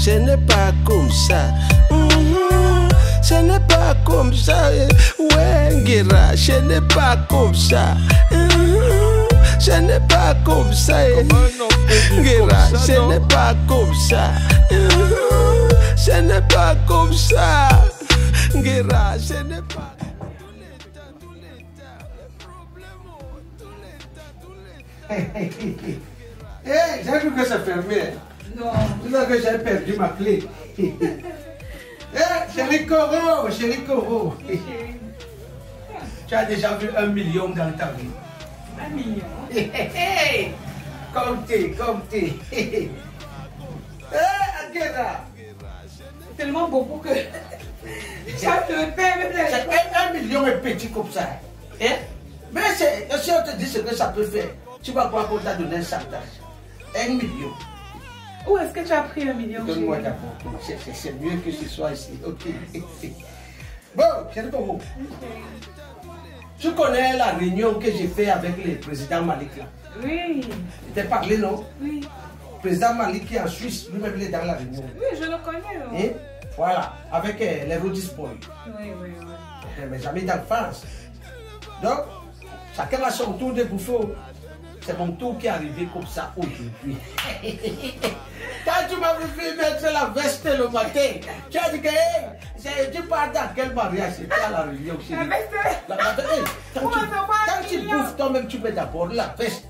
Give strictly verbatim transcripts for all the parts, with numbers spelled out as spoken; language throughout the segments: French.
ce n'est pas comme ça. Mm-hmm. Ce n'est pas comme ça. Wengera, ce n'est pas comme ça. Mm-hmm. Ce n'est pas comme ça. Wengera, ce n'est pas comme ça. Mm-hmm. Ce n'est pas comme ça. Wengera, ce n'est pas. Hey, j'ai cru que ça fermait. Non. C'est là que j'ai perdu ma clé. Hey, chéri Koro, chéri Koro. Tu as déjà vu un million dans ta vie. Un million. Hey, hey. Comme t'es, comme t'es. Hey, Aguera. C'est tellement beaucoup que. Ça te fait. Un million est petit comme ça. Hein? Mais si on te dit ce que ça peut faire, tu vas croire qu'on t'a donné un chantage. Un million. Où est-ce que tu as pris un million? Donne-moi d'abord. C'est mieux que ce soit ici. Ok. Bon, c'est pour vous. Tu connais la réunion que j'ai faite avec le président Malik là? Oui. Tu t'es parlé, non? Oui. Le président Malik qui est en Suisse, lui-même il est dans la réunion. Oui, je le connais. Et voilà, avec euh, les Rodis Boys. Oui, oui, oui. Mes amis d'enfance. Donc, chacun a son tour de bouffe. C'est mon tour qui est arrivé comme ça aujourd'hui. Quand tu m'as vu mettre la veste le matin, tu as dit que hey, tu parles dans quel mariage? C'est pas la religion aussi. La veste. La veste. Hey, quand oh, tu, quand tu bouffes, toi-même, tu mets d'abord la veste.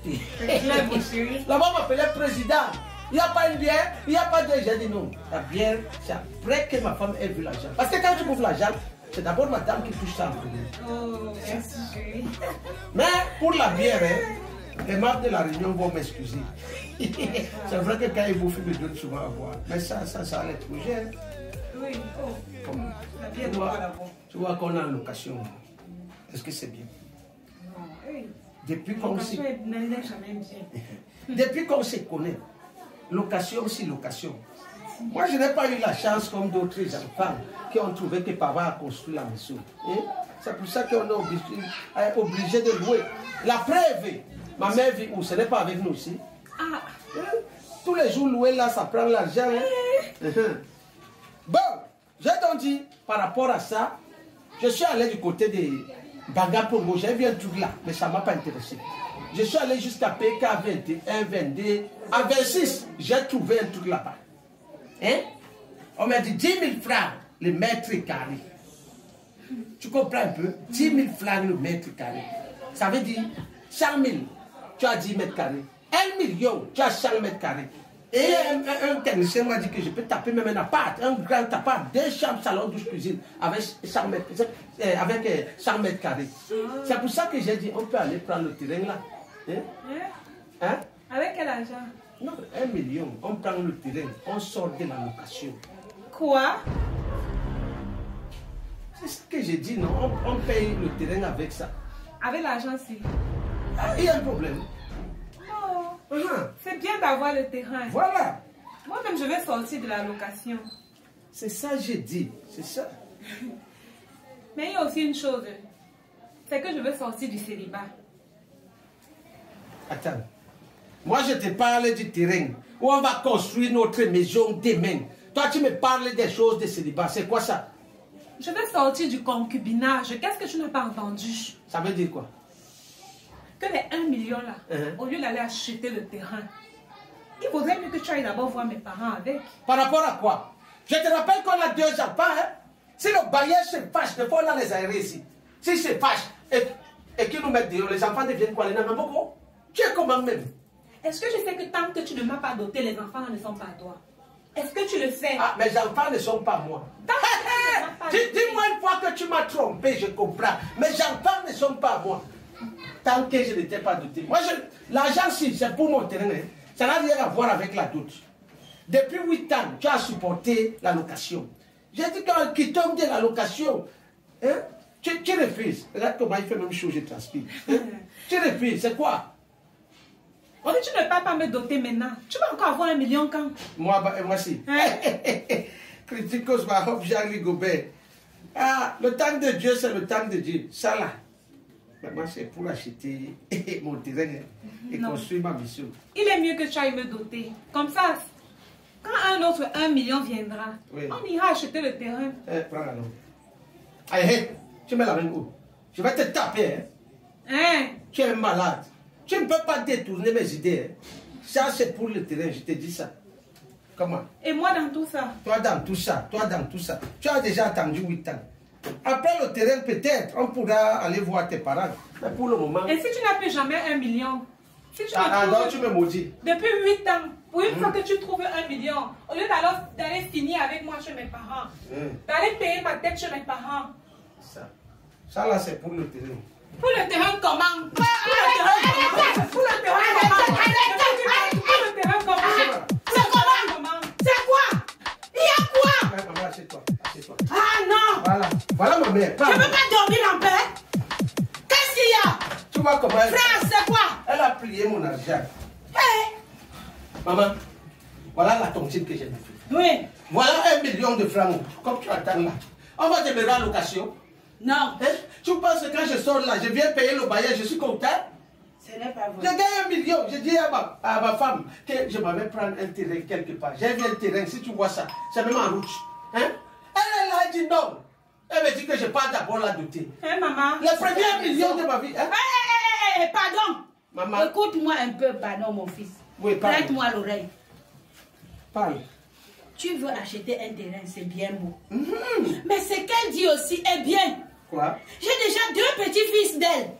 Là-bas, on m'appelait président. Il n'y a pas une bière, il n'y a pas de. J'ai dit non. La bière, c'est après que ma femme ait vu l'argent. Parce que quand tu bouffes l'argent, c'est d'abord madame qui touche ça. Oh, merci. Mais pour la bière, hein, les membres de la réunion vont m'excuser. C'est vrai que quand ils bouffent, ils me donnent souvent à boire. Mais ça, ça, ça allait trop cher. Oui, oh. Comme, la bière tu vois, vois qu'on est en location. Est-ce que c'est bien? Non, oui. Depuis qu'on s'y connaît, location, c'est location. Moi, je n'ai pas eu la chance comme d'autres enfants qui ont trouvé que papa a construit la maison. C'est pour ça qu'on est obligé, obligé de louer. La preuve, ma mère vit où? Ce n'est pas avec nous aussi. Ah. Tous les jours loués là, ça prend l'argent. Hein? Bon, je t'en dis, par rapport à ça, je suis allé du côté de Baga Pongo. J'ai vu un truc là, mais ça ne m'a pas intéressé. Je suis allé jusqu'à P K vingt et un, vingt-deux. À vingt-six, j'ai trouvé un truc là-bas. Hein? On m'a dit dix mille francs le mètre carré. Tu comprends un peu? dix mille francs le mètre carré. Ça veut dire cent mille. Tu as dix mètres carrés. un million, tu as cent mètres carrés. Et un, un, un technicien m'a dit que je peux taper même un appart, un grand appart, deux chambres, salon, douche, cuisine, avec cent mètres carrés. C'est pour ça que j'ai dit, on peut aller prendre le terrain là. Hein? Hein? Avec quel argent? Non, un million, on prend le terrain, on sort de la location. Quoi? C'est ce que j'ai dit, non? On, on paye le terrain avec ça. Avec l'argent, si. Ah, il y a un problème. Oh, uh-huh. C'est bien d'avoir le terrain. Voilà. Moi-même, je vais sortir de la location. C'est ça que j'ai dit. C'est ça. Mais il y a aussi une chose. C'est que je veux sortir du célibat. Attends. Moi, je te parle du terrain où on va construire notre maison demain. Toi, tu me parles des choses de célibat. C'est quoi ça? Je vais sortir du concubinage. Qu'est-ce que tu n'as pas entendu? Ça veut dire quoi? Que les un million là, uh-huh, au lieu d'aller acheter le terrain, il vaudrait mieux que tu ailles d'abord voir mes parents avec. Par rapport à quoi? Je te rappelle qu'on a deux enfants. Hein? Si le bailleur se fâche, des fois on a les aérés ici. S'il se fâche et, et qu'ils nous mettent dehors, les enfants deviennent quoi? Les n'aiment beaucoup. Tu es comment même? Est-ce que je sais que tant que tu ne m'as pas doté, les enfants ne sont pas à toi? Est-ce que tu le sais? Ah, mes enfants ne sont pas moi. Dis-moi une fois que tu m'as trompé, je comprends. Mes enfants ne sont pas moi. Tant que je n'étais pas douté. Moi, l'argent, si, c'est pour mon terrain. Hein. Ça n'a rien à voir avec la doute. Depuis huit ans, tu as supporté la location. J'ai dit qu'en quittant de la location, hein, tu, tu refuses. Regarde comment il fait même chose, je transpire. Hein? Tu refuses, c'est quoi? On dit, tu ne peux pas me doter maintenant. Tu vas encore avoir un million quand? Moi, bah, moi si. Hein? Kritikos, ma hope, Jean-Louis Gobert. Ah, le temps de Dieu, c'est le temps de Dieu. Ça là. Maman, c'est pour acheter mon terrain et non, construire ma mission. Il est mieux que tu ailles me doter. Comme ça, Quand un autre un million viendra, oui, on ira acheter le terrain. Eh, prends la langue. Allez, hey, tu mets la main où? Je vais te taper. Hein? Hein? Tu es malade. Tu ne peux pas détourner mes idées. Hein? Ça, c'est pour le terrain, je te dis ça. Comment? Et moi dans tout ça? Toi dans tout ça, toi dans tout ça. Tu as déjà attendu huit ans. Après le terrain, peut-être, on pourra aller voir tes parents. Mais pour le moment... Et si tu n'as plus jamais un million? Si tu ah, non, tu me maudis. Depuis huit ans, pour une mmh. fois que tu trouves un million, au lieu d'aller finir avec moi chez mes parents, mmh. d'aller payer ma dette chez mes parents. Ça, ça là, c'est pour le terrain. Pour le terrain comment? Pour le terrain comment? Pour le terrain comment? Pour le terrain comment? C'est comment? C'est quoi? Il y a quoi? Ouais, maman, assieds-toi, assieds-toi. Ah non! Voilà, voilà ma mère. Je ne peux pas dormir en paix. Qu'est-ce qu'il y a? Tu vois comment elle... Frère, c'est quoi? Elle a plié mon argent. Hey. Maman, voilà la tontine que j'ai fait. Oui. Voilà un million de francs, comme tu entends là. On va te mettre en location. Non. Hein? Tu penses que quand je sors là, je viens payer le bailleur, je suis content? Ce n'est pas vrai. J'ai gagné un million. J'ai dit à ma, à ma femme que je m'avais prendre un terrain quelque part. J'ai vu un terrain, si tu vois ça, c'est même en route. Hein? Elle, elle a dit non. Elle me dit que je pars d'abord la douter. Hé hey, maman. Le premier million de ma vie. Hein? Hé, hé, hé, hé, pardon. Maman. Écoute-moi un peu, pardon mon fils. Oui, pardon. Prête-moi l'oreille. Parle. Tu veux acheter un terrain, c'est bien beau. Mm-hmm. Mais ce qu'elle dit aussi est bien. Quoi? J'ai déjà deux petits-fils d'elle.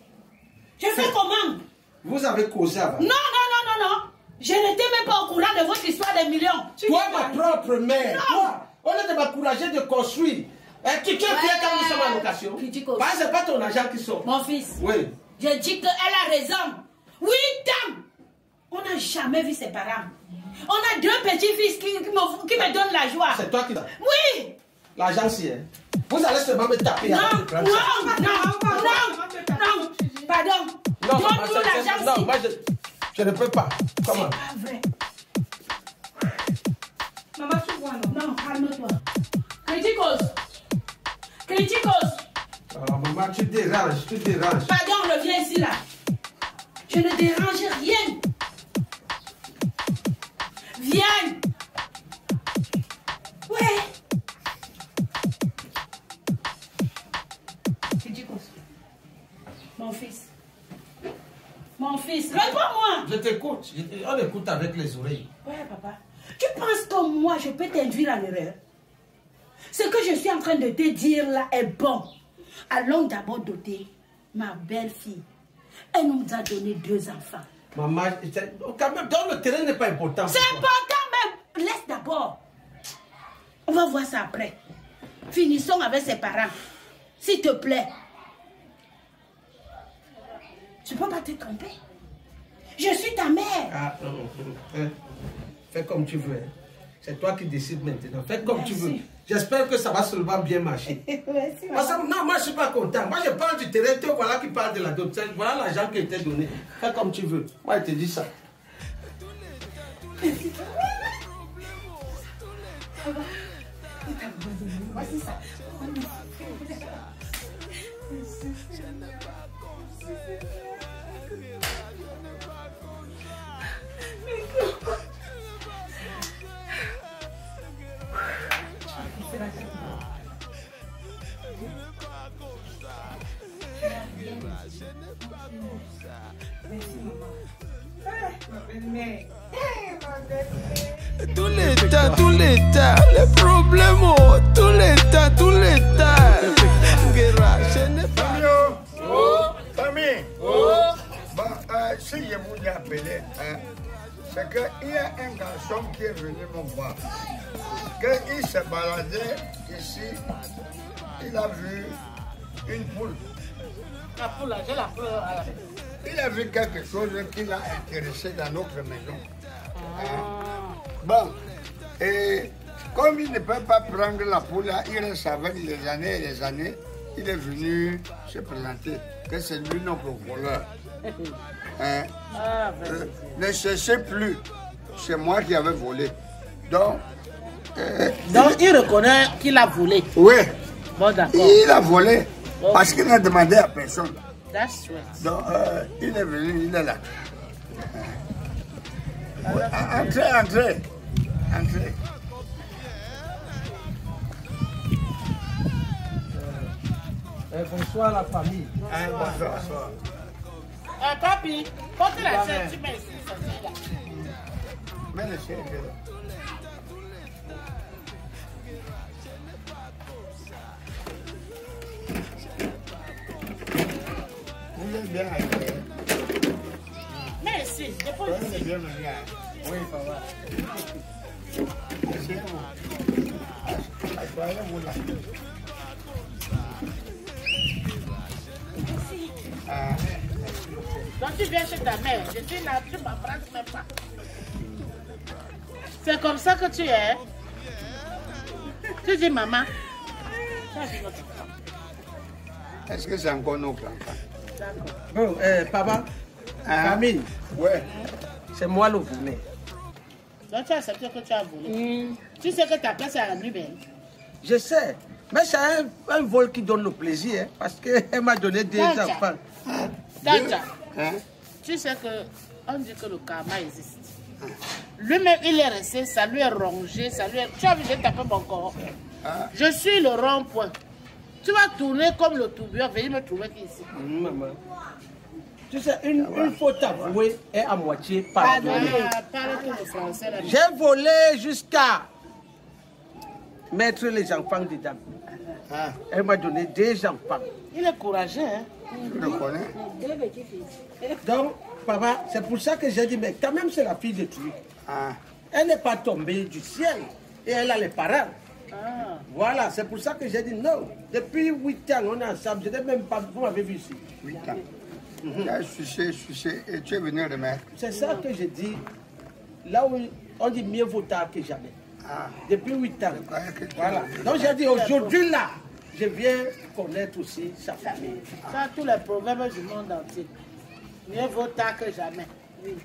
Je fais comment? Vous avez causé avant? Non, non, non, non, non. Je n'étais même pas au courant de votre histoire des millions. Tu toi, ma propre mère. Non. Toi, au lieu de m'encourager de construire. Et tu te fais quand nous sommes en location. Kritikos. Bah, c'est pas ton argent qui sort. Mon fils. Oui. Je dis qu'elle a raison. huit ans. On n'a jamais vu ses parents. On a deux petits-fils qui, qui, me, qui me donnent la joie. C'est toi qui l'as. Oui. L'argent, c'est... Vous allez seulement me taper. Non, non, non, non, non, pardon. Non, non, non, moi je, je ne peux pas. Comment? C'est pas vrai. Maman, tu vois, non? Non, calme-toi. Kritikos. Kritikos. Alors, maman, tu déranges, tu déranges. Pardon, reviens ici, là. Je ne dérange rien. Viens. Ouais. Mon fils, mon fils, réponds-moi. Je t'écoute, on écoute avec les oreilles. Ouais, papa. Tu penses que moi, je peux t'induire en erreur? Ce que je suis en train de te dire là est bon. Allons d'abord doter ma belle-fille. Elle nous a donné deux enfants. Maman, quand même, dans le terrain n'est pas important. C'est important, mais laisse d'abord. On va voir ça après. Finissons avec ses parents. S'il te plaît. Tu ne peux pas te tromper. Je suis ta mère. Ah, non, non, non. Fais comme tu veux. C'est toi qui décides maintenant. Fais comme merci. Tu veux. J'espère que ça va seulement bien marcher. Merci, moi, ça, non, moi, je ne suis pas content. Moi, je parle du terrain. Toi, voilà qui parle de la doctrine. Voilà l'argent qui était donné. Fais comme tu veux. Moi, je te dis ça. Voici ça. Tout l'état, tout l'état, les problèmes, tout l'état, tout l'état. Guerra, je ne sais pas. Famille, si je vous ai appelé, c'est qu'il y a un garçon qui est venu me voir. Quand il s'est baladé ici, il a vu une poule. La poule, j'ai la poule à la maison. Il a vu quelque chose qui l'a intéressé dans notre maison. Ah. Bon, et comme il ne peut pas prendre la poule, il reste avec les années et les années. Il est venu se présenter que c'est lui notre voleur. Hein? Ah, euh, ne cherchez plus, c'est moi qui avais volé. Donc, euh, donc il... il reconnaît qu'il a volé. Oui, bon, il a volé okay. Parce qu'il n'a demandé à personne. That's right. Donc, euh, il est venu, il est là. Euh, entrez, entrez. entrer. Euh, bonsoir la famille. Bonsoir. Eh, bonsoir. Bonsoir. Eh, papi, porte la chaise, tu mets ici, ça c'est là. Mets le chien, là. Vous êtes bien arrivé. Merci, je peux le dire. Oui, papa. Merci à vous. À toi, là, vous là. Merci. Ah, donc tu viens chez ta mère, je dis là, tu m'embrasses même pas. C'est comme ça que tu es. Tu dis maman. Est-ce que c'est encore nos enfants? Bon, euh, papa, ah, Amine, ouais. C'est moi le voulais. Donc tu as accepté que tu as voulu. Mm. Tu sais que ta place est à la nuit belle. Je sais, mais c'est un, un vol qui donne le plaisir, hein, parce qu'elle m'a donné des Danja. Enfants. Danja, hein? Tu sais qu'on dit que le karma existe. Lui-même, il est resté, ça lui est rongé, ça lui est... Tu as vu, j'ai tapé mon corps. Ah. Je suis le rond-point. Tu vas tourner comme le tourbillon, veuillez me trouver ici. Mmh, maman. Tu sais, une, une faute avouée est à moitié pardonnée. J'ai volé jusqu'à mettre les enfants dedans. Ah. Elle m'a donné des enfants. Il est courageux, hein? Je le connais. Il est petit fils. Donc, papa, c'est pour ça que j'ai dit, mais quand même, c'est la fille de Dieu. Ah. Elle n'est pas tombée du ciel et elle a les parents. Ah. Voilà, c'est pour ça que j'ai dit non. Depuis huit ans, on est ensemble. Je n'ai même pas... Vous m'avez vu ici. huit ans. Mm-hmm. Tu as sucé, sucé et tu es venu remettre. C'est ça que j'ai dit. Là où on dit mieux vaut tard que jamais. Ah. Depuis huit ans. Voilà. Donc j'ai dit aujourd'hui là, je viens connaître aussi sa famille. Ça, ah. Tous les problèmes du monde entier. Mieux vaut tard que jamais. Oui.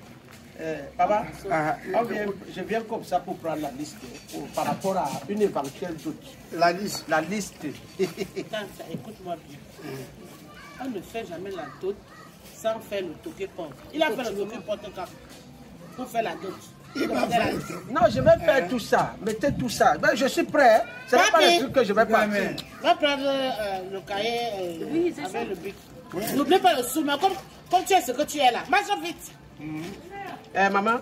Euh, papa, ah, ah, vient, je viens comme ça pour prendre la liste pour, par rapport à une éventuelle doute. La liste. La liste. Écoute-moi bien. Mm. On ne fait jamais la doute sans faire le toqué-porte. Il a fait le toqué-porte quand pour faire la doute. Il va faire la doute. Non, je vais faire euh. tout ça. Mettez tout ça. Ben, je suis prêt. Ce n'est pas le truc que je vais partir. Va prendre euh, le cahier euh, oui, avec ça. Le but. Oui. N'oublie pas le sou, mais comme, comme tu es ce que tu es là, marche vite. Mm. Eh, maman,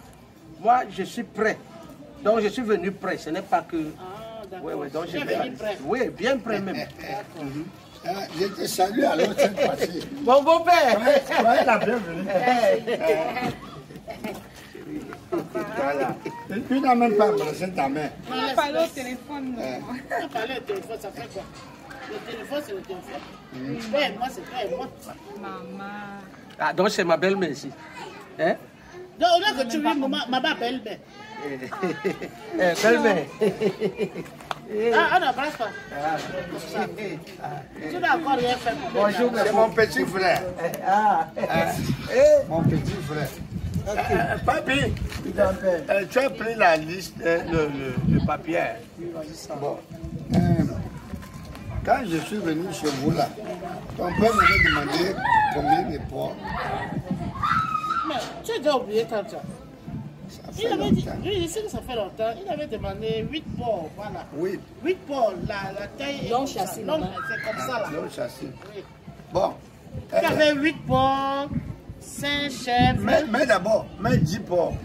moi je suis prêt. Donc je suis venu prêt. Ce n'est pas que. Ah, d'accord. Oui, oui, donc je vais. Prêt. Oui, bien prêt même. D'accord. Mm-hmm. Ah, je te salue alors cette fois-ci. Mon beau-père. Toi, elle a bien venu. Voilà. Tu n'as même pas embrassé ta mère. On a parlé au téléphone. On a parlé au téléphone, ça fait quoi? Le téléphone, c'est le téléphone. Mm. Toi et moi, c'est toi et moi. Maman. Ah, donc c'est ma belle-mère ici. Hein? Donc, on a que tu vis, ma belle-mère. Belle-mère. Ah, on n'embrasse pas. Tu n'as encore rien fait. Bonjour, c'est mon petit frère. Ah. Mon petit frère. Papi, tu as pris la liste, le papier. Bon. Quand je suis venu chez vous là, ton père m'avait demandé combien de poids. Mais tu as déjà oublié tant ça. Il avait dit, lui, je sais que ça fait longtemps, il avait demandé huit porcs, voilà. Oui. huit porcs, la, la taille est longue châssis. C'est comme ah, ça là. Long châssis. Oui. Bon. Il euh, avait huit porcs, cinq chèvres. Mais, mais d'abord, mais dix porcs.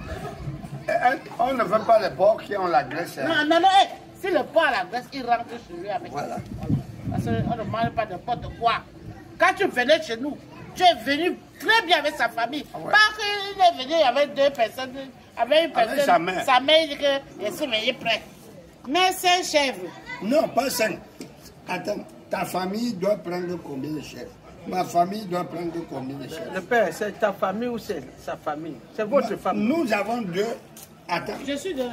On ne veut pas les porcs qui ont la graisse. Non, hein. non, non, hey, si le porc a la graisse, il rentre chez lui avec voilà. Ça. Parce qu'on ne mange pas de n'importe quoi. Quand tu venais chez nous, tu es venu très bien avec sa famille. Ouais. Parce qu'il est venu avec deux personnes, avec une personne, avec sa mère. Sa mère dit que je suis venu prêt. Mais cinq chèvres. Non, pas cinq. Attends, ta famille doit prendre combien de chèvres? Ma famille doit prendre combien de chèvres? Le père, c'est ta famille ou c'est sa famille? C'est votre ma, famille. Nous avons deux. Attends. Je suis de, de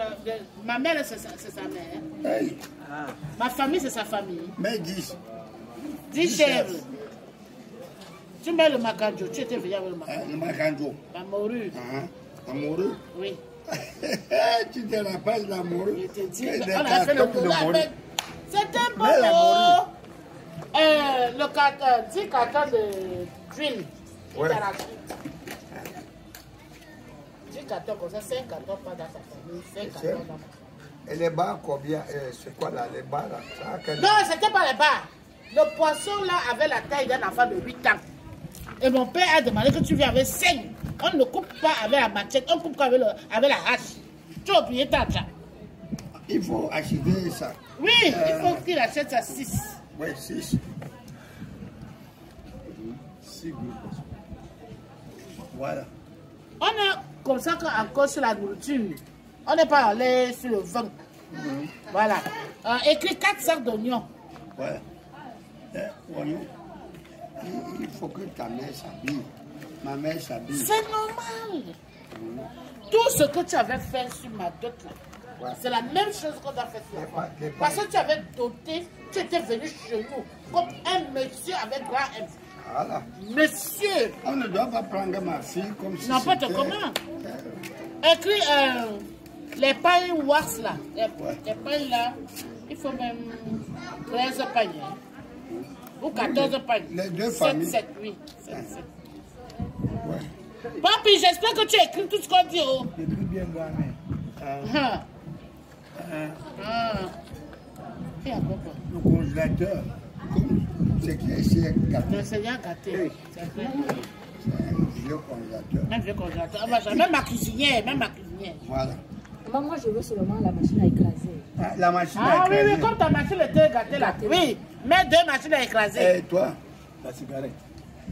ma mère, c'est sa, sa mère. Hey. Ah. Ma famille, c'est sa famille. Mais dix. Dix chèvres. chèvres. Tu mets le macanjo, tu étais venu avec le macanjo. Le macanjo. La morue. La morue? Oui. Tu te rappelles la morue? Je te dis, on a fait le boulot. C'était un boulot. Le carton, dix cartons de tuiles. Oui. dix cartons comme ça, cinq cartons pas dans sa famille, cinq cartons dans ma famille. Et les bars, combien? C'est quoi là? Les bars là? Non, c'était pas les bars. Le poisson là avait la taille d'un enfant de huit ans. Et mon père a demandé que tu viennes avec cinq. On ne coupe pas avec la machette, on coupe avec, le, avec la hache. Tu as oublié ta déjà. Il faut acheter ça. Oui, euh... il faut qu'il achète ça six. Oui, six. six Voilà. On est comme ça qu'encore sur la nourriture. On n'est pas allé sur le ventre. Mm -hmm. Voilà. Euh, écrit quatre sacs d'oignons. Voilà. Euh, oignons. Il, il faut que ta mère s'habille. Ma mère s'habille. C'est normal. Mm. Tout ce que tu avais fait sur ma dot là, ouais, c'est la même chose qu'on a fait sur moi. Parce que tu avais doté, tu étais venu chez nous comme un monsieur avec grand M. Voilà. Monsieur. On ne doit pas prendre ma fille comme ça. N'importe comment. Euh... Écris euh, les pailles wax là. Les, ouais, les pailles là, il faut même treize pailles. Ou quatorze pailles. Les deux familles. sept, sept, huit, sept, sept. Ouais. Papi, j'espère que tu écris tout ce qu'on dit. Oh. J'écris bien moi-même. Euh, ah. euh, ah. Le congélateur, c'est qui est gâté. Le Seigneur gâté. Oui. C'est un vieux congélateur. Un vieux congélateur. Ah, bah, même ma cuisinière, même ma cuisinière. Voilà. Maman, moi je veux seulement la machine à écraser. Ah, la machine ah, à écraser. Ah oui, oui, comme ta machine était gâtée là. Oui, mais deux machines à écraser. Et hey, toi, la cigarette.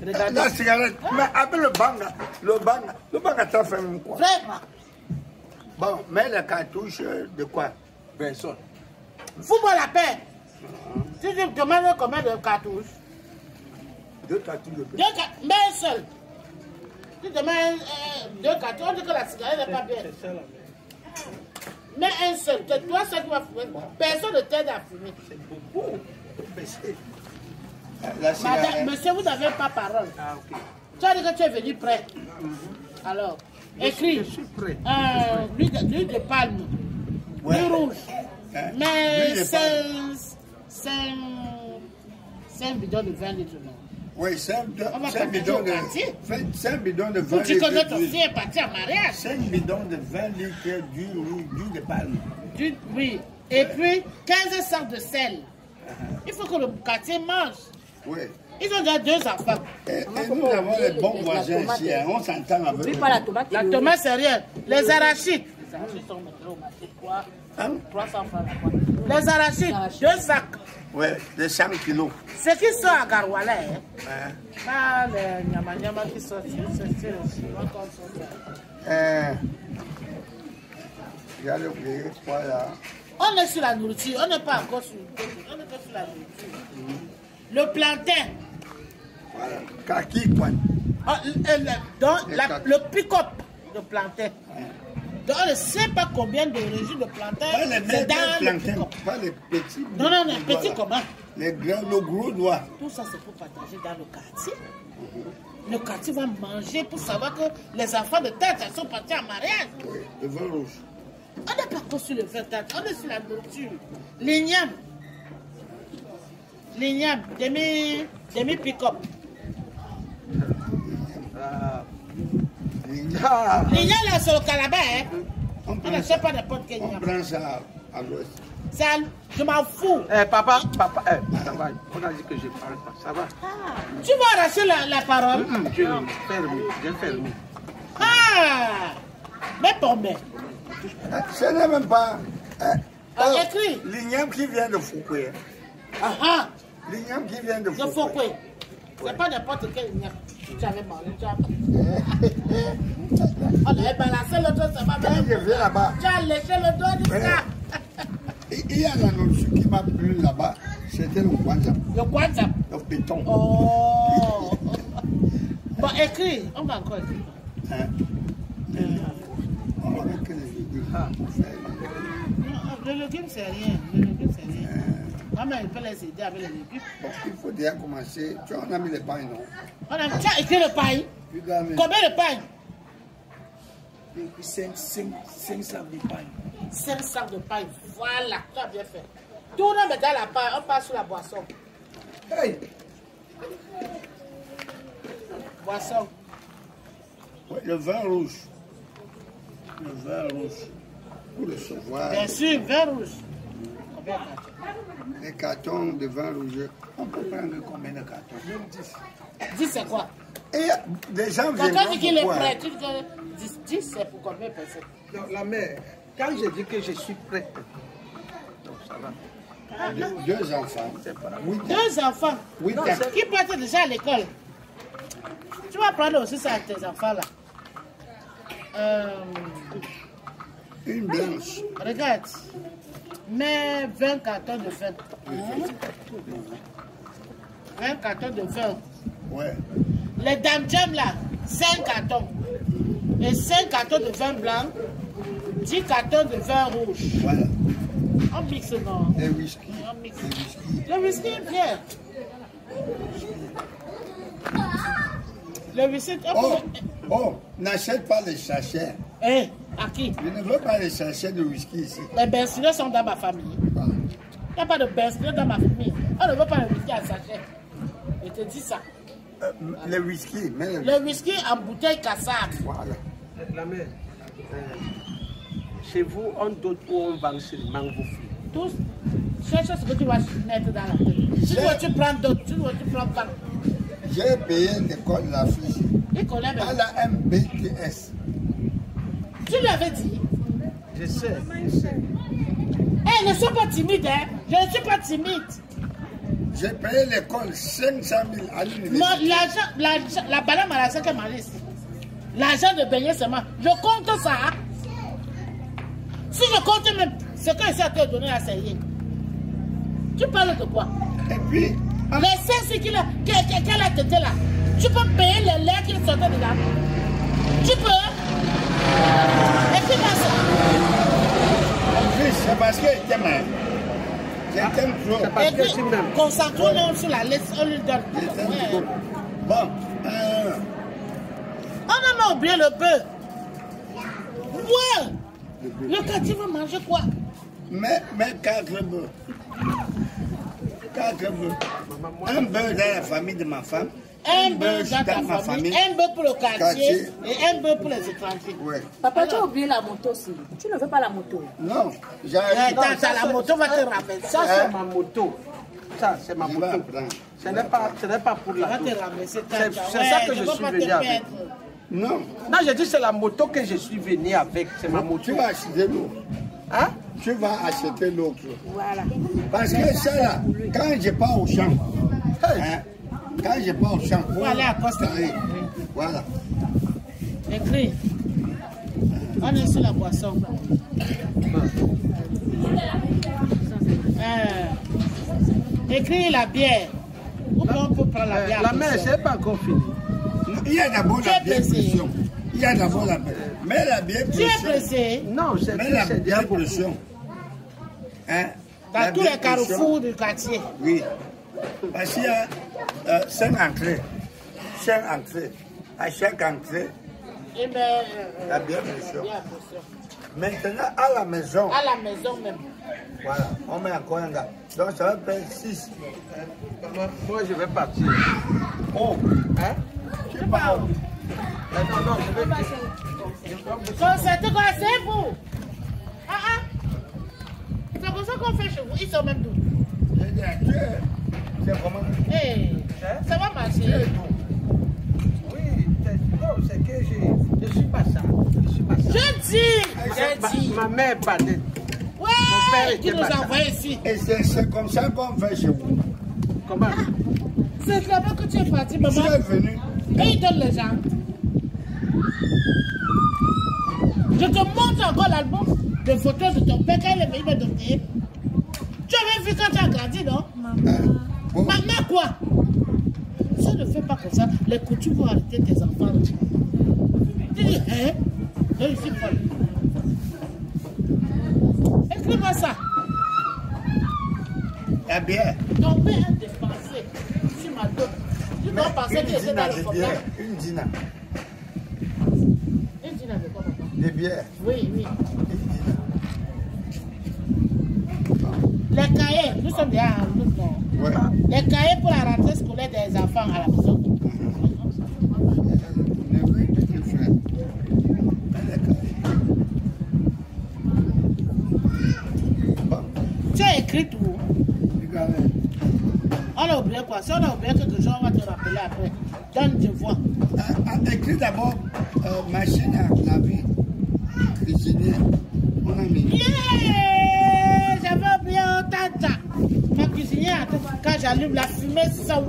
Regardez. La cigarette, ah. Mais avec le banga, le banga, le banga t'as fait même quoi? Vraiment. Bon, mais la cartouche de quoi? Personne. Fous-moi la paix. Ah. Si tu me demandes combien de cartouches? Deux cartouches de paix. Deux cartouches, mais seul. Tu demandes euh, deux cartouches, on dit que la cigarette n'est pas bien. C'est ça là. Mais un seul, c'est toi seul qui vas fumer. Personne ne t'aide à fumer. C'est beaucoup. Madame, monsieur, vous n'avez pas parole. Ah, ok. Tu as dit que tu es venu prêt. Mm-hmm. Alors, je écris. Suis, je suis prêt. Euh, l'huile de, de palme, ouais, l'huile rouge. Hein? Mais c'est un bidon de vingt litres. Oui, cinq bidons de vingt litres. Tu connais ton fils est parti en mariage. cinq bidons de vingt litres d'huile de palme. Du, oui. Et ouais, puis quinze sacs de sel. Uh-huh. Il faut que le quartier mange. Oui. Ils ont déjà deux enfants. Et, et nous avons les bons voisins ici. Hein. On s'entend avec eux. La tomate, la tomate c'est rien. Les arachides. Les arachides sont montrés au marché. Quoi? Hein? trois cents francs. Les arachides, deux sacs. Oui, de cent kilos. Ce qui sont à Garouala, hein? Hein? Ah, les nyama-nyama qui sortent, c'est le j'allais oublier quoi là. On est sur la nourriture, on n'est pas encore sur, on est sur la nourriture. Mm-hmm. Le plantain. Voilà, kaki quoi. Ah, le, le, donc, le, la, le pick-up de plantain. Ah. Donc, on ne sait pas combien de régions de plantain c'est dans le pick-up. Pas les petits. Non, non, les petits comment? Les grands, le gros doigt. Tout ça c'est pour partager dans le quartier. Mm-hmm. Le quartier va manger pour savoir que les enfants de tête sont partis en mariage. Oui, le vin rouge. On n'est pas trop sur le vingt-quatre, on est sur la nourriture. L'igname. L'igname, demi, demi pick-up. L'igname. L'igname là, c'est le calabas, hein. On ne sait pas n'importe quel igname. On prend ça à l'ouest. Ça, je m'en fous. Eh, papa, papa, eh, ça va. On a dit que je parle pas, ça va. Ah. Tu vas arracher la, la parole. Mmh, je ferme, je ferme. Ah, mais pour moi. Ce n'est même pas. Hein. Ah, écrit. L'igname qui vient de Fouquet. Ah ah. L'igname qui vient de Fouquet. De Fouquet. Ouais. C'est pas n'importe quel igname. Tu avais mangé, tu as. On avait balancé le dos, ça m'a bien. Quand je viens là-bas. Tu as léché le dos du ça. Il y a la nourriture qui m'a plu là-bas. C'était le Kwanzam. Le Kwanzam. Le béton. Oh. Bon, écrit. On va encore écrire. Hein? Euh. On va écrire. Ah. Non, le légume c'est rien, le légume c'est rien. Euh... Ah, mais il peut les aider avec les légumes. Bon, il faut déjà commencer. Tu en as mis les pailles, non? On a mis... Tu as écrit le paille? Combien de pailles? cinq sacs de paille. cinq sacs de paille, voilà, tu as bien fait. Tourne dans la paille, on passe sur la boisson. Hey. Boisson. Ouais, le vin rouge. Le vin rouge. pour recevoir des cartons de vin rouge. On peut prendre combien de cartons? dix. dix c'est quoi? Et des gens viennent pour prêt, tu dis dix, c'est pour combien de personnes? La mère, quand je dis que je suis prête, donc ça va. Deux, deux enfants. Huit deux ans. enfants huit non, ans. Qui partent déjà à l'école. Tu vas prendre aussi ça à tes enfants là. Euh... Une blanche. Regarde. Mais vingt cartons de vin. vingt cartons de vin. Ouais. Les dames jambes là, cinq cartons. Et cinq cartons de vin blanc, dix cartons de vin rouge. Voilà. On mixe, non? Et whisky. On mixe. Le whisky est bien. Le whisky est oh, oh n'achète pas les sachets. Eh, à qui? Je ne veux pas les sachets de whisky ici. Les benzineux sont dans ma famille. Ah. Il n'y a pas de benzineux dans ma famille. On ne veut pas le whisky à sachet. Je te dis ça. Euh, voilà. Le whisky, mais... Le whisky en bouteille cassable. Voilà. La mère. Euh... Chez vous, on donne où on vend seulement vos fruits. Tous, cherche ce que tu vas mettre dans la tête. Tu dois tu prendre d'autres, tu dois tu prendre pas. J'ai payé l'école la fille. L'école à la M B T S. Tu l'avais dit. Je sais. Eh, ne sois pas timide, hein. Je ne suis pas timide. J'ai payé l'école cinq cent mille à l'université. Moi, l'argent, la balance à l'argent que malice. L'argent de payer seulement. Je compte ça. Si je compte même ce que je sais te donner à essayer, tu parles de quoi? Et puis, en... les cesses qu'elle a, qu a, qu a têté là, tu peux payer les lait qui sortait de là. Tu peux. Et puis, ça. En plus, c'est parce que je t'aime. Je t'aime trop. Et puis, concentrons-nous sur la laisse, on lui donne. Ouais. Bon. Euh... On a même oublié le peu. Ouais. Le quartier va manger quoi? Mais, mais quatre bœufs. Quatre bœufs. Un bœuf dans la famille de ma femme. Un bœuf dans ta ma famille. famille. Un bœuf pour le quartier, quartier. Et un bœuf pour les étrangers. Ouais. Papa, tu as oublié la moto aussi. Tu ne veux pas la moto? Non. J'ai la moto va te rappeler. Ça, c'est hein? ma moto. Ça, c'est ma moto. Ce n'est pas, pas pour la moto. C'est ça que je, je suis venu avec. Non. Non, j'ai dit c'est la moto que je suis venu avec. C'est ma moto. Tu vas acheter l'eau. Hein? Tu vas acheter l'autre. Voilà. Parce que ça là, quand je pars au champ, hein, quand je pars au champ, voilà, Costa Rica. Voilà. Écris. On est sur la boisson. Euh, écris la bière. Ou on peut prendre la bière. La mère, c'est pas encore fini. Il y a d'abord la bière pression. Il y a d'abord la bière. Mais la bière pression. Tu es pressé? Non, c'est la bière pression. Hein? Dans tous les carrefours du quartier. Oui. Parce qu'il y a euh, cinq entrées. Cinq entrées. À chaque entrée, eh ben, euh, la bière pression. Maintenant, à la maison. À la maison même. Voilà, on met encore un gars. Donc ça va faire six. Moi, je vais partir. Oh, hein? Je ne pas. Non, non, je vais pas. C'est quoi, c'est vous? Ah ah. C'est comme ça qu'on fait chez vous. Ils sont même doux. C'est comment? Hey, ça va marcher. Oui, non, c'est que je ne suis pas ça. Je suis pas ça. Je dis. Je dis. Ma mère pas de... Ouais, mon père qui nous envoie ici. Et c'est comme ça qu'on fait chez vous. Comment? C'est là-bas que tu es parti, maman. Je suis venu. Et il donne les gens. Je te montre encore l'album de photos de ton père quand il est venu me donner. Tu avais vu quand tu as grandi, non? Maman. Oh. Maman, quoi? Ça ne fait pas comme ça. Les coutumes vont arrêter tes enfants. Tu dis, hein? Non, je suis folle. Écris-moi ça. Eh bien. Ton père est dépensé. Tu m'as donné. Tu dois penser que j'étais dans le problème. Une dina. Une dina de quoi, papa? Des bières. Oui, oui. Les cahiers, nous sommes déjà en route, non? Ouais. Les cahiers pour la rentrée scolaire des enfants à la maison. On a oublié quoi? Si on a oublié quelque chose, on va te rappeler après. Donne des voix. Euh, écris d'abord euh, machine à laver, cuisiner, mon ami. Yeah! J'avais oublié tata. Ma cuisinière, quand j'allume la fumée, c'est ça.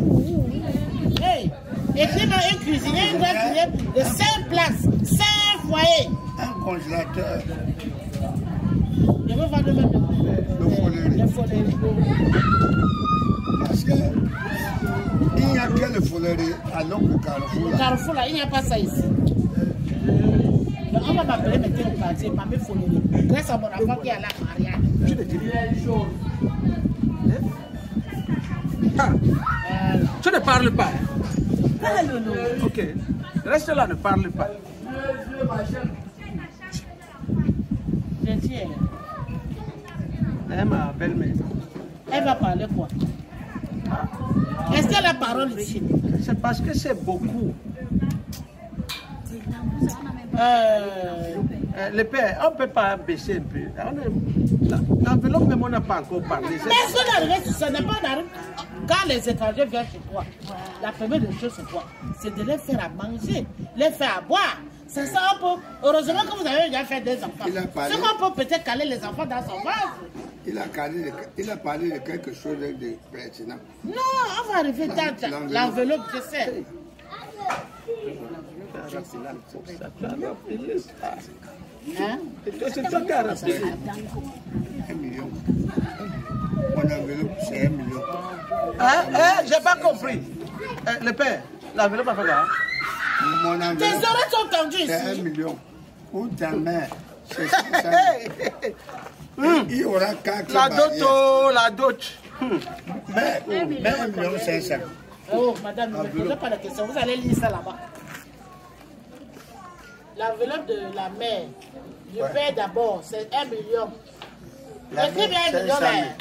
Hey! Écris ma cuisinière, il doit cuisiner de cinq places, cinq foyers. Un congélateur. Je veux voir le même. Le folerie. Parce que il n'y a que le folerie alors que Carrefour. Le Carrefour là, il n'y a pas ça ici. Donc on va m'appeler maintenant au quartier, pas mes foleries. Grâce à mon enfant qui est à la mariage. Je te dis une chose. Tu ne parles pas. Ok. Reste là, ne parle pas. Elle m'a belle-mère. Elle va parler quoi? Est-ce qu'elle a la parole ici? C'est parce que c'est beaucoup. Euh, le père, on ne peut pas baisser un peu. L'enveloppe même on n'a pas encore parlé. Mais est-ce qu'on arrive sur ça? Quand les étrangers viennent chez toi, la première des choses c'est quoi? C'est de les faire à manger, les faire à boire. C'est ça, on peut. Heureusement que vous avez déjà fait des enfants. C'est qu'on peut peut-être caler les enfants dans son vase. Il a, calé, il a parlé de quelque chose de pertinent. Non, on va arriver dans l'enveloppe, je sais. Hein? Un million. Mon enveloppe, c'est un million. Hein? Hein? J'ai pas compris. Eh, le père, l'enveloppe a fait là. Mon enveloppe. Tes oreilles sont tendues ici. C'est un million. Ou ta mère, c'est ça. Mmh. Il y aura quatre la dot, la dot. Mmh. Mais, mais, mais un million cinq cents. Oh, madame, ne me posez pas la question. Vous allez lire ça là-bas. L'enveloppe de la mère, du ouais. père d'abord, c'est un million. Écris bien un million, mère.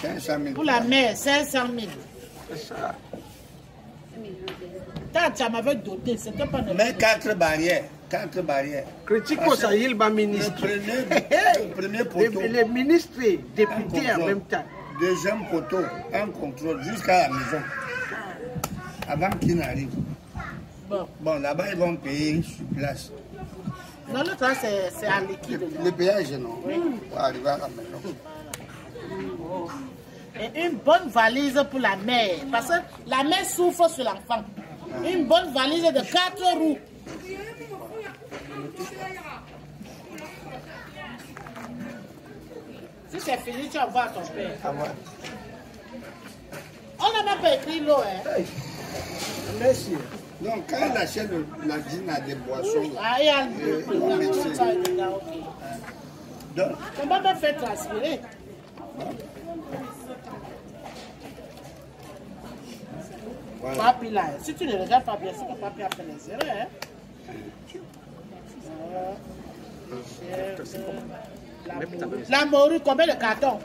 cinq cent mille. Pour la mère, cinq cent mille. C'est ça. Tant que tu m'avais doté, c'était pas de. Mais quatre barrières. Quatre barrières. Kritikos a eu ma ministre. Le premier poteau. Le ministre et député en même temps. Deuxième poteau, un contrôle jusqu'à la maison. Avant qu'il n'arrive. Bon, bon là-bas, ils vont payer sur place. Non, l'autre, c'est en liquide. Le, le péage, non. Oui. On va arriver à la maison. Oh. Et une bonne valise pour la mère. Parce que la mère souffre sur l'enfant. Ah. Une bonne valise de quatre roues. Si c'est fini, tu vas voir ton père. Ah ouais. On n'a même pas écrit l'eau, hein. Hey. Merci. Donc, quand elle achète la dîne à des boissons, oui. ah, euh, on met ça. Ça okay. Comment me faire transpirer? Voilà. Papi, là, si tu ne regardes pas bien, c'est que papi a fait les erreurs. Hein? Euh, la morue, combien de cartons?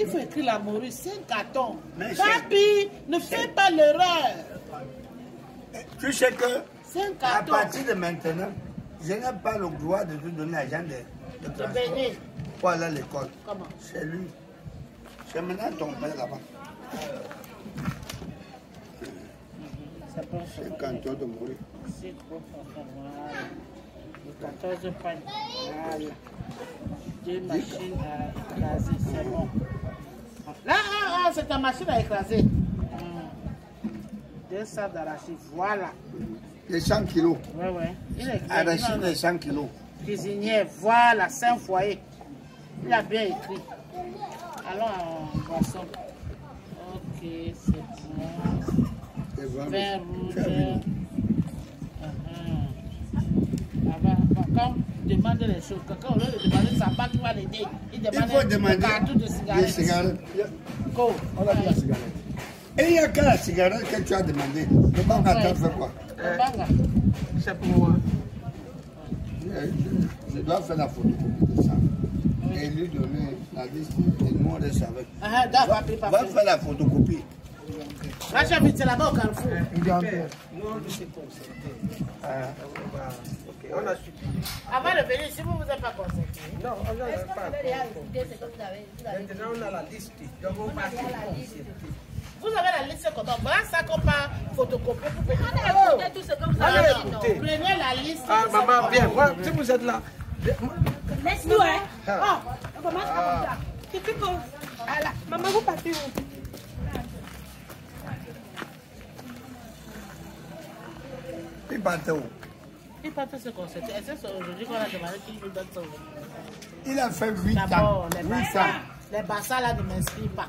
Il faut écrire la morue, cinq cartons. Papi, ne fais pas l'erreur. Tu sais que, à partir de maintenant, je n'ai pas le droit de te donner l'argent de, de transport. Pour aller à l'école. Comment? C'est lui. C'est maintenant ton père là-bas. C'est quatorze de morue. C'est quatorze pains. Voilà. Deux machines à écraser, c'est bon. Là, ah, ah, c'est ta machine à écraser. deux cents d'arachide, voilà. Les cent kilos. Oui, oui. Arachide de cent kilos. Cuisinier, voilà, cinq foyers. Il a bien écrit. Allons en boisson. Ok, c'est bon. Vert rouge. Quand on demande les choses, quand on veut demander sa part, tu vas l'aider. Il demande une cartouche de cigarette. cigarettes. Go. On a dit la cigarette. Et il n'y a que la cigarette que tu as demandé. Le banga, tu as fait quoi? Le banga. C'est pour moi. Je dois faire la photocopie de ça. Et lui donner la liste et nous on reste avec. On va faire la photocopie. Moi j'habite là-bas au Carrefour. Nous on se concentre. On a suivi. Avant de venir ici, vous ne vous êtes pas concerté. Non, on n'a pas. Maintenant, on a la liste. Donc, on va concerter. Vous avez la liste comme on va, ça qu'on parle, photocopier. Vous pouvez tout ce que vous avez écouté. Prenez la liste. Ah, maman, bien. Si vous êtes là. Laisse-nous, hein. Oh, on commence comme ça. Kritikos. Maman, vous partez où? Il partait où? Il partait ce concert. Et c'est aujourd'hui qu'on a demandé qu'il nous donne ça. Il a fait huit ans. Les bassins là ne m'inspirent pas.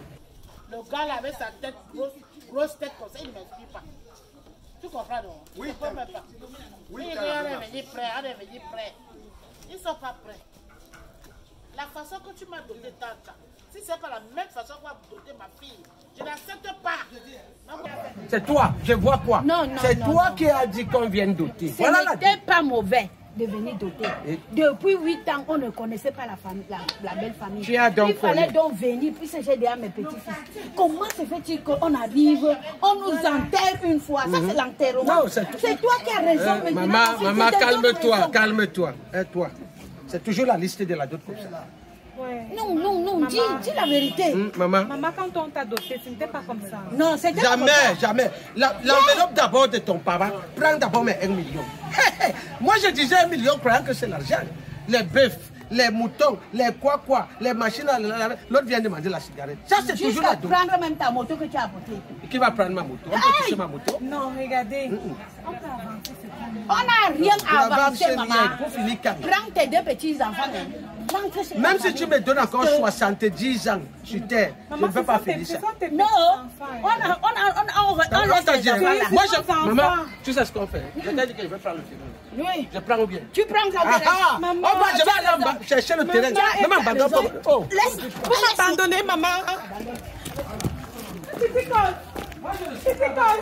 Le gars là avec sa tête, grosse, grosse tête comme ça, il ne m'inspire pas. Tu comprends non? Il ne peut même pas. Il dit on est venu prêt, on est venu prêt. Ils ne sont pas prêts. La façon que tu m'as donné tante, si ce n'est pas la même façon qu'on va donner ma fille, je n'accepte pas. C'est toi, je vois quoi? Non, non. C'est toi non, qui as dit qu'on vient doter. Ce voilà n'était pas mauvais de venir doter. Et depuis huit ans, on ne connaissait pas la, famille, la, la belle famille. Donc il fallait connu. Donc venir, puis j'ai dit à mes petits-fils. Comment se fait-il qu'on arrive, on nous enterre une fois? Mm-hmm. Ça, c'est l'enterrement. C'est toi qui as raison. Euh, maman, maman calme-toi, calme-toi. Et toi? C'est toujours la liste de la dot comme ça. Ouais. Non, non, non, dis, dis la vérité. Mmh, maman. Maman, quand on t'a doté, ce n'était pas comme ça. Non, c'était jamais, pas jamais. L'enveloppe d'abord de ton papa, prends d'abord mes un million. Hey, hey. Moi, je disais un million, croyant que c'est l'argent. Les bœufs, les moutons, les quoi-quoi, les machines, l'autre vient demander la cigarette. Ça, c'est toujours la dot. Tu vas prendre même ta moto que tu as apportée. Qui va prendre ma moto? On hey. peut toucher ma moto? Non, regardez. Mmh. On peut avancer. On n'a rien à avancer, maman. Prends tes deux petits-enfants. Même si tu me donnes encore soixante-dix ans sur terre, je ne veux pas faire ça. Non, on a... On a... Moi, je... Maman, tu sais ce qu'on fait. Je t'ai dit que je vais prendre le terrain. Oui. Je prends ou bien? Tu prends ça ou bien? Maman, je vais aller chercher le terrain. Maman, abandonne. Laisse. Vous m'abandonnez, maman. Kritikos. Kritikos.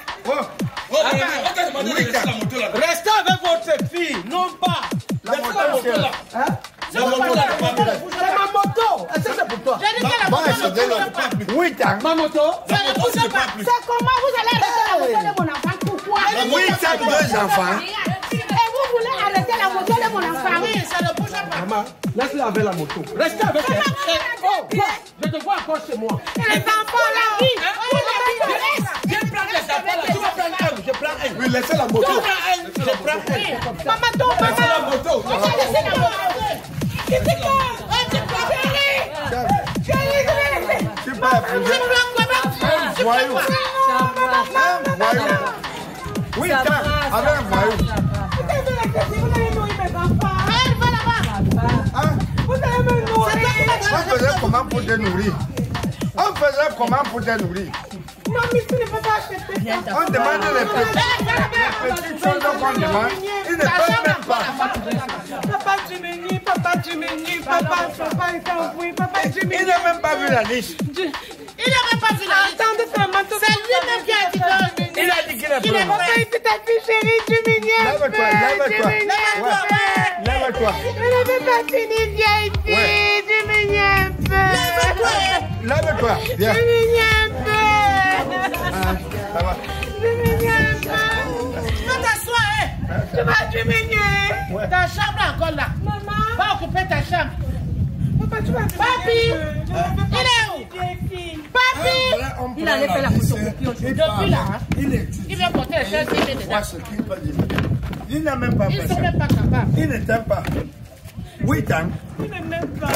Restez avec votre fille, non pas la moto là. C'est ma moto. Est-ce que c'est pour toi? Ma moto. C'est comment vous allez arrêter la moto de mon enfant? Pourquoi? Deux enfants. Et vous voulez arrêter la moto de mon enfant? Oui, ça ne bouge pas. Maman, laisse-la avec la moto. Restez avec elle. Je te vois encore chez moi. Les enfants là. Oui, laissez la moto. Je prends elle. Maman, tombe, maman. Laissez la moto. Maman, laissez la moto. Qu'est-ce que tu fais? Tu parles. Tu parles. Oui, tu parles. Tu parles. Non, mais tu ne peux pas accepter ça. On demande les petites choses qu'on demande. Ils ne peuvent même pas. Papa, tu me nies, papa, tu me nies, papa, papa, il t'envoie, papa, tu me nies. Il n'a même pas vu la liste. Il n'a même pas vu la liste. C'est lui-même qui a dit ça. Il a dit qu'il est prêt. Il est papa, il t'a dit, chérie, tu me nies. Lève-toi, lève-toi. Lève-toi. Je n'avais pas fini, vieille fille, tu me nies un peu. Lève-toi. Lève-toi. Tu me nies un peu. Tu vas diminuer. Ta chambre est encore là. Maman. Va occuper ta chambre. Papa, tu vas. Papi. Il est où? Papi. Il allait faire la photocopie aujourd'hui. Depuis là. Il vient porter les choses. Il n'a même pas. Ils ne sont même pas capables. Il ne t'aime pas. Oui, il t'aime. Il ne m'aime pas.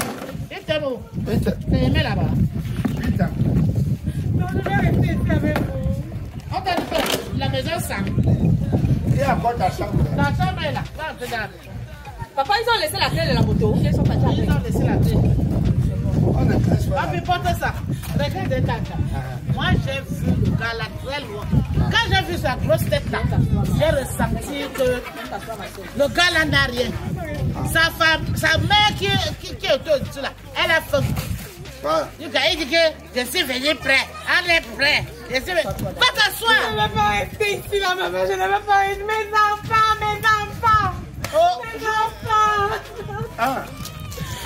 Il t'aime où? Il t'aime. Tu es aimé là-bas. Il t'aime. Non, je vais rester ici avec vous. On t'a dit la maison s'en. Il y a encore ta chambre. Ta chambre est là. Papa, ils ont laissé la clé de la moto. Ils sont partis. Ils ont laissé la clé. On ne cache pas. Papi, porte ça. regardez Tata. Moi j'ai vu le gars là très loin. Quand j'ai vu sa grosse tête là, j'ai ressenti que le gars là n'a rien. Sa femme, sa mère qui, qui, qui est autour de là, elle a faim. Du gars, il dit que je suis venu prêt. Elle est prêt. Je suis venu. Va t'asseoir. Je ne vais pas rester ici là, maman. Je ne vais pas rester. Mes enfants, mes enfants. Oh. Mes enfants. Ah.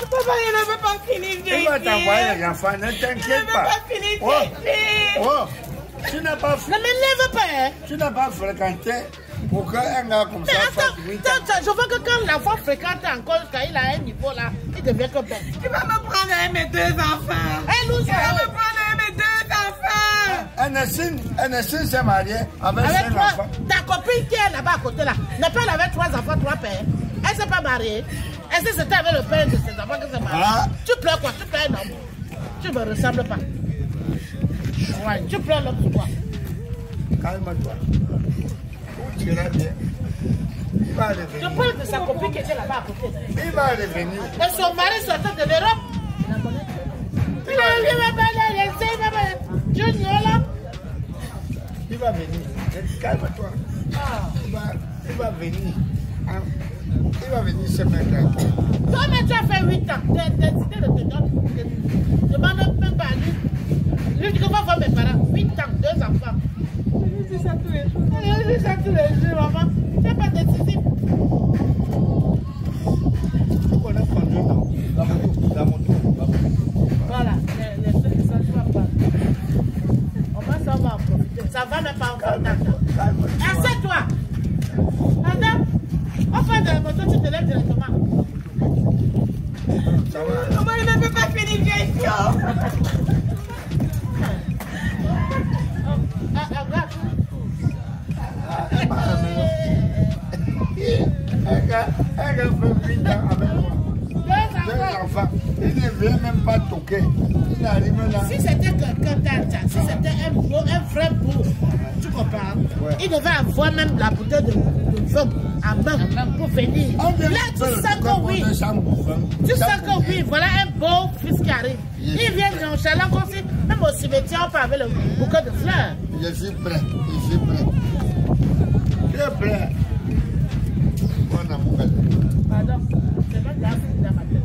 Papa, je ne veux pas finir ici. Il va t'envoyer les enfants, ne t'inquiète pas. Je ne veux pas finir ici. Oh. Oh. Tu n'as pas... Ne m'élève pas, hein. Tu n'as pas fréquenté. Pour qu'un gars comme mais ça attends, attends, attends, je veux que quand l'enfant fréquente encore, quand il a un niveau là, il devient comme bête. Tu vas me prendre un de mes deux enfants. Elle nous Tu vas me prendre un de mes deux enfants. Anacine, Anacine s'est mariée avec, avec un toi, enfant. Ta copine qui est là-bas à côté là, n'est pas avec trois enfants, trois pères. Elle ne s'est pas mariée. Est-ce que c'était avec le père de ses enfants qu'elle s'est mariée? Ah. Tu pleures quoi? Tu pleures un homme. Tu me ressembles pas. Ouais, tu pleures l'homme pour toi. Calme-toi. Tu vas bien. Il va revenir. Je parle de sa copine qui était là-bas à côté. Il va revenir. Et son mari sortait de l'Europe. Il va venir. Il va venir. Calme-toi. Il va, il va venir. Il va venir se mettre à toi. Toi, mais tu as fait huit ans. Tu as décidé de te donner. Je ne demande même pas à lui. Lui, tu vas voir mes parents. huit ans, deux enfants. Je dis ça tous les jours. Je dis ça tous les jours, maman. Tu n'es pas décisif. Tu connais ton Dieu dans mon dans mon voilà, les trucs qui sont pas mal. Au moins, ça va en profiter. Ça va même pas encore dans assieds-toi. Madame, on fait de la moto, tu te lèves directement. Ça va. Maman, il ne peut pas finir bien. Elle a fait huit ans avec moi. Deux enfants. Il ne vient même pas toquer. Il arrive là. Si c'était quelqu'un d'argent, si c'était un beau, un vrai beau, tu comprends? Ouais. Il devait avoir même la bouteille de vin à main pour venir. Là, tu sens que oui. Tu sens que oui. Voilà un beau fils qui arrive. Yes. Il vient nonchalant comme si, même au cimetière, on peut avec le bouquet de fleurs. Je suis prêt. Je suis prêt. Je suis prêt. Pardon, c'est pas grave, c'est la matinée.